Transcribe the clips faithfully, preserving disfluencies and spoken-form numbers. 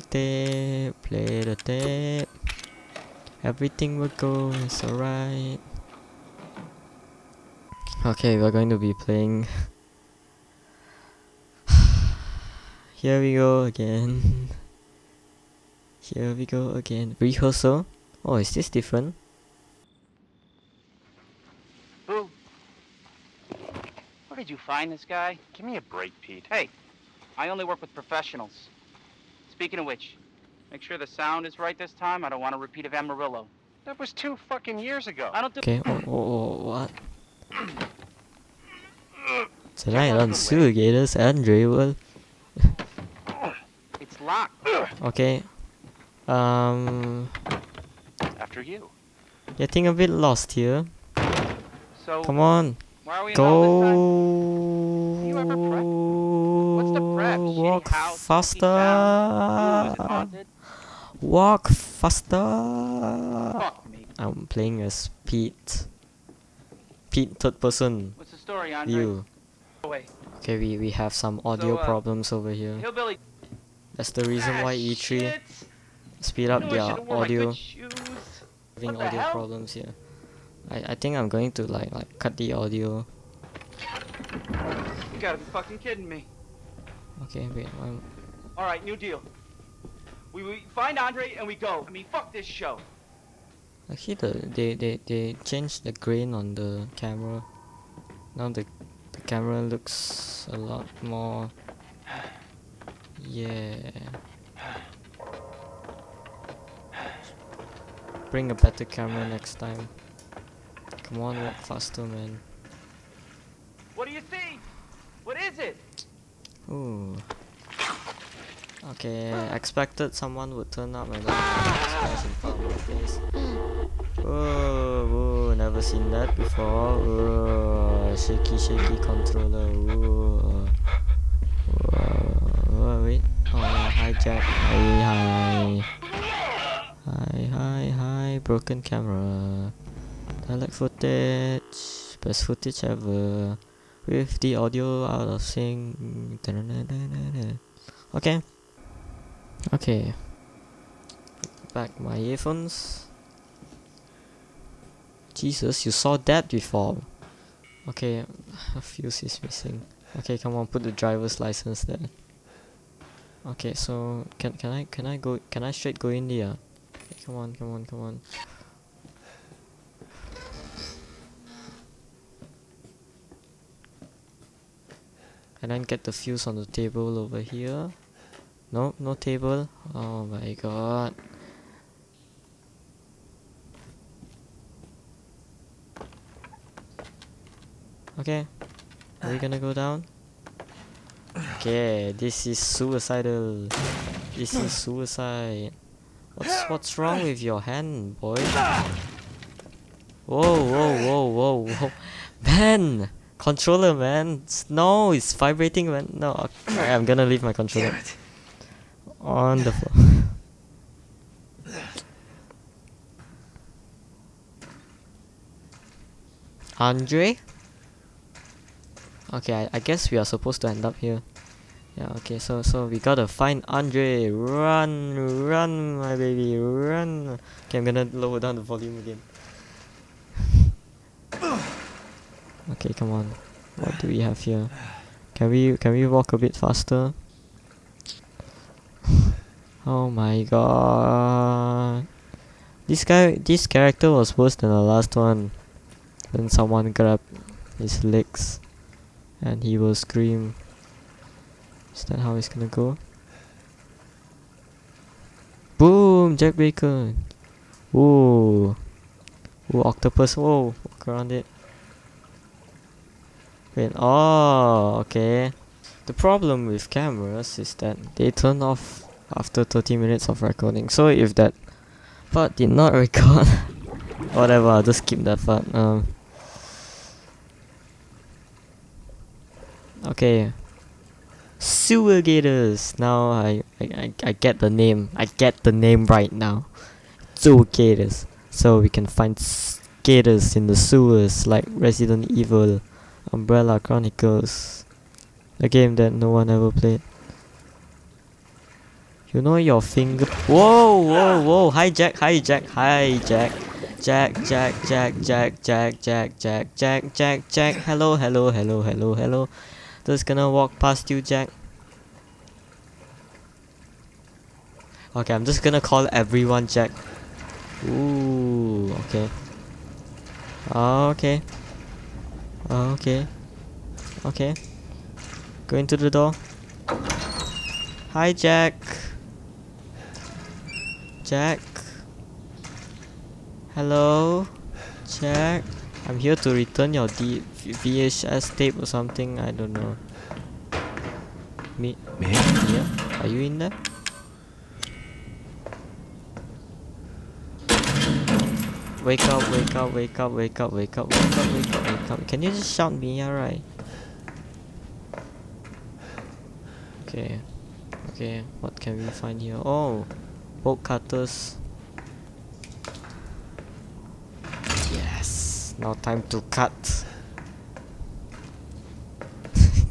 the tape, play the tape. Everything will go, it's alright. Okay, we're going to be playing. Here we go again. Here we go again. Rehearsal? Oh, is this different? Boo! Where did you find this guy? Give me a break, Pete. Hey, I only work with professionals. Speaking of which, make sure the sound is right this time. I don't want a repeat of Amarillo. That was two fucking years ago. I don't do- Okay, oh, oh, what? Tonight on Sewer Gators and Drevel. It's locked. Okay. Um. After you. Getting a bit lost here. So come on. Why are we go. You ever prep? What's the prep? Walk faster. Walk faster. Fuck me. I'm playing as Pete. Pete, third person. What's the story, Andre? You. Okay, we, we have some audio so, uh, problems over here. Hillbilly. That's the reason ah, why E three shit. Speed up their audio. Having the audio hell? Problems here. I, I think I'm going to like like cut the audio. You gotta be fucking kidding me. Okay, wait. I'm... All right, new deal. We, we find Andre and we go. I mean, fuck this show. Actually, the, they they they changed the grain on the camera. Now the the camera looks a lot more. Yeah. Bring a better camera next time. Come on, walk faster, man. What do you see? What is it? Ooh. Okay, I expected someone would turn up and smash in front of my face. Whoa, whoa, never seen that before. Whoa, shaky, shaky controller. Whoa, whoa, whoa, wait. Oh, hi, Jack. Hi, hi. Hi, hi, hi. Broken camera. Dialect footage. Best footage ever. With the audio out of sync. Okay. Okay, put back my earphones. Jesus, you saw that before. Okay, a fuse is missing. Okay, come on, put the driver's license there. Okay, so can can I can I go can I straight go in there? Okay, come on, come on, come on. And then get the fuse on the table over here. No, no table. Oh my god. Okay. Are we gonna go down? Okay, this is suicidal. This is suicide. What's what's wrong with your hand, boy? Whoa, whoa, whoa, whoa, whoa. Man! Controller, man. No, it's vibrating, man. No, okay, I'm gonna leave my controller. On the floor. Andre? Okay, I, I guess we are supposed to end up here. Yeah, okay, so so we gotta find Andre. Run, run, my baby, run. Okay, I'm gonna lower down the volume again. Okay, come on. What do we have here? Can we can we walk a bit faster? Oh my god. This guy, this character was worse than the last one. Then someone grabbed his legs and he will scream. Is that how it's gonna go? Boom! Jack Baker! Whoa! Whoa, octopus! Whoa! Walk around it. Wait, oh, okay. The problem with cameras is that they turn off after thirty minutes of recording. So if that part did not record, whatever, I'll just skip that part. Um, okay, Sewer Gators. Now I, I, I get the name. I get the name right now. Sewer Gators. So we can find skaters in the sewers like Resident Evil, Umbrella Chronicles, a game that no one ever played. You know your finger. Whoa, whoa, whoa. Hi, Jack. Hi, Jack. Hi, Jack. Jack, Jack, Jack, Jack, Jack, Jack, Jack, Jack, Jack, Jack. Hello, hello, hello, hello, hello. Just gonna walk past you, Jack. Okay, I'm just gonna call everyone Jack. Ooh, okay. Okay. Okay. Okay. Go into the door. Hi, Jack. Jack. Hello, Jack. I'm here to return your D V H S tape or something. I don't know. Me? Me? Yeah. Are you in there? Wake up! Wake up! Wake up! Wake up! Wake up! Wake up! Wake up! Wake up! Can you just shout me? All right. Okay. Okay. What can we find here? Oh, bolt cutters. Now time to cut.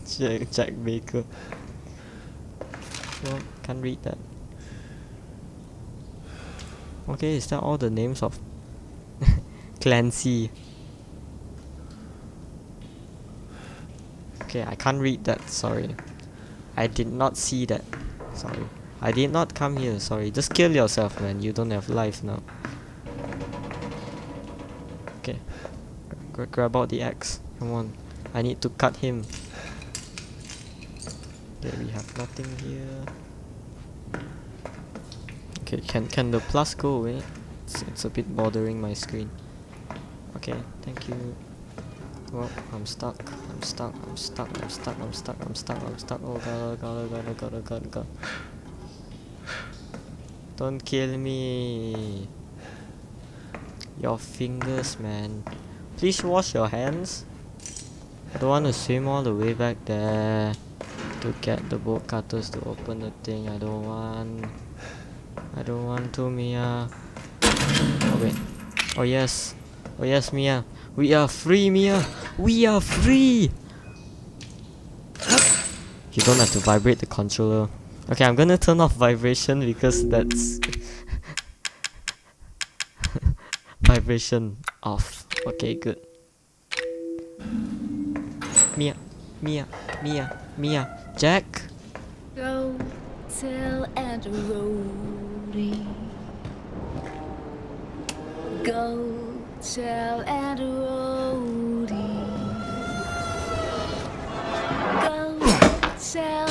Jack, Jack Baker. Well, can't read that. Okay, is that all the names of Clancy? Okay, I can't read that. Sorry, I did not see that. Sorry, I did not come here. Sorry, just kill yourself, man. You don't have life now. Okay. Grab out the axe. Come on. I need to cut him. Okay, we have nothing here. Okay, can can the plus go away? It's, it's a bit bothering my screen. Okay, thank you. Well, I'm stuck. I'm stuck. I'm stuck. I'm stuck. I'm stuck. I'm stuck. I'm stuck. Oh god, god, god, god, god, god. Don't kill me. Your fingers, man. Please wash your hands. I don't want to swim all the way back there to get the bolt cutters to open the thing. I don't want. I don't want to, Mia. Oh wait. Oh yes. Oh yes, Mia. We are free, Mia. We are free. You don't have to vibrate the controller. Okay, I'm gonna turn off vibration because that's vibration off. Okay, good. Mia, Mia, Mia, Mia, Jack. Go, tell and Rory. Go, tell and Rory. Go, tell.